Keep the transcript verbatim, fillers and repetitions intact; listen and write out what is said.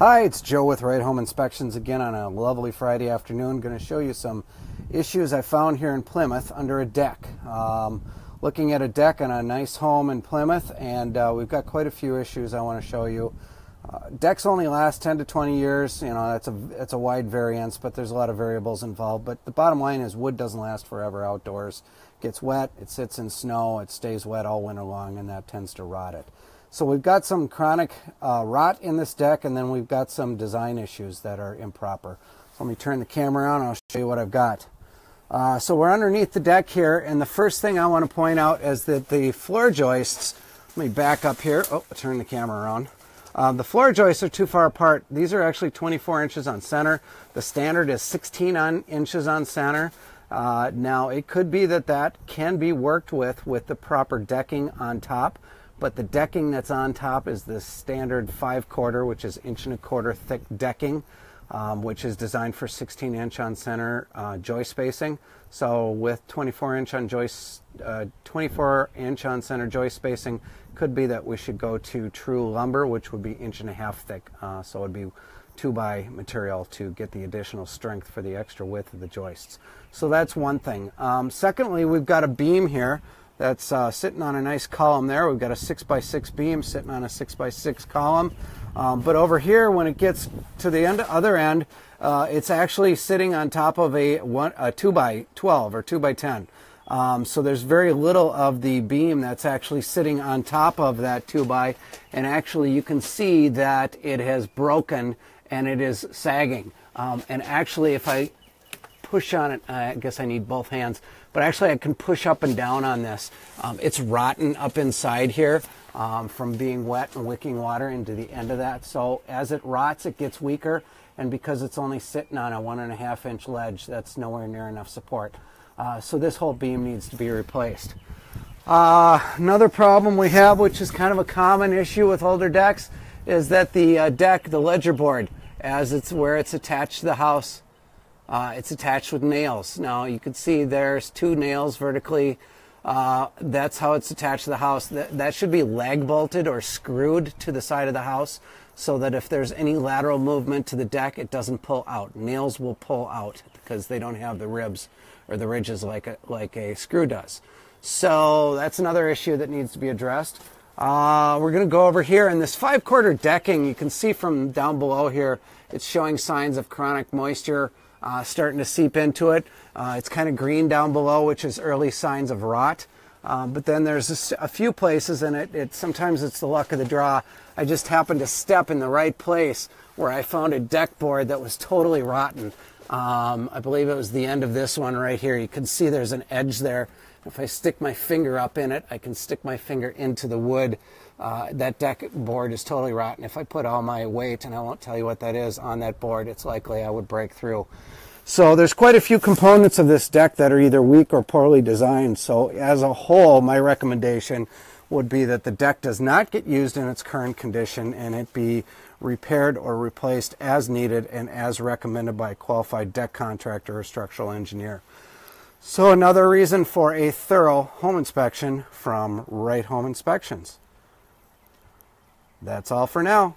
Hi, it's Joe with Right Home Inspections again on a lovely Friday afternoon. Going to show you some issues I found here in Plymouth under a deck. Um, looking at a deck on a nice home in Plymouth, and uh, we've got quite a few issues I want to show you. Uh, decks only last ten to twenty years. You know, that's a that's a wide variance, but there's a lot of variables involved. But the bottom line is wood doesn't last forever outdoors. It gets wet, it sits in snow, it stays wet all winter long, and that tends to rot it. So we've got some chronic uh, rot in this deck, and then we've got some design issues that are improper. So let me turn the camera on, I'll show you what I've got. Uh, so we're underneath the deck here, and the first thing I want to point out is that the floor joists, let me back up here, oh, turn the camera around. Um, the floor joists are too far apart. These are actually twenty-four inches on center. The standard is sixteen on inches on center. Uh, now it could be that that can be worked with with the proper decking on top. But the decking that's on top is the standard five quarter, which is inch and a quarter thick decking, um, which is designed for sixteen inch on center uh, joist spacing. So with twenty-four inch on joist, uh, twenty-four inch on center joist spacing, could be that we should go to true lumber, which would be inch and a half thick. Uh, so it'd be two by material to get the additional strength for the extra width of the joists. So that's one thing. Um, secondly, we've got a beam here that's uh, sitting on a nice column there. We've got a six by six beam sitting on a six by six column. Um, but over here, when it gets to the end, other end, uh, it's actually sitting on top of a, one, a two by 12 or two by 10. Um, so there's very little of the beam that's actually sitting on top of that two by, and actually you can see that it has broken and it is sagging. Um, and actually, if I push on it, I guess I need both hands, but actually I can push up and down on this. Um, it's rotten up inside here um, from being wet and wicking water into the end of that. So as it rots, it gets weaker, and because it's only sitting on a one and a half inch ledge, that's nowhere near enough support. Uh, so this whole beam needs to be replaced. Uh, another problem we have, which is kind of a common issue with older decks, is that the uh, deck, the ledger board, as it's where it's attached to the house, Uh, it's attached with nails. Now you can see there's two nails vertically. Uh, that's how it's attached to the house. That, that should be lag bolted or screwed to the side of the house so that if there's any lateral movement to the deck, it doesn't pull out. Nails will pull out because they don't have the ribs or the ridges like a, like a screw does. So that's another issue that needs to be addressed. Uh, we're going to go over here, and this five quarter decking, you can see from down below here, it's showing signs of chronic moisture Uh, starting to seep into it. Uh, it's kind of green down below, which is early signs of rot. Uh, but then there's a, a few places in it, it, sometimes it's the luck of the draw. I just happened to step in the right place where I found a deck board that was totally rotten. Um, I believe it was the end of this one right here. You can see there's an edge there. If I stick my finger up in it, I can stick my finger into the wood. Uh, that deck board is totally rotten. If I put all my weight, and I won't tell you what that is, on that board, it's likely I would break through. So there's quite a few components of this deck that are either weak or poorly designed. So as a whole, my recommendation would be that the deck does not get used in its current condition and it be repaired or replaced as needed and as recommended by a qualified deck contractor or structural engineer. So another reason for a thorough home inspection from Right Home Inspections. That's all for now.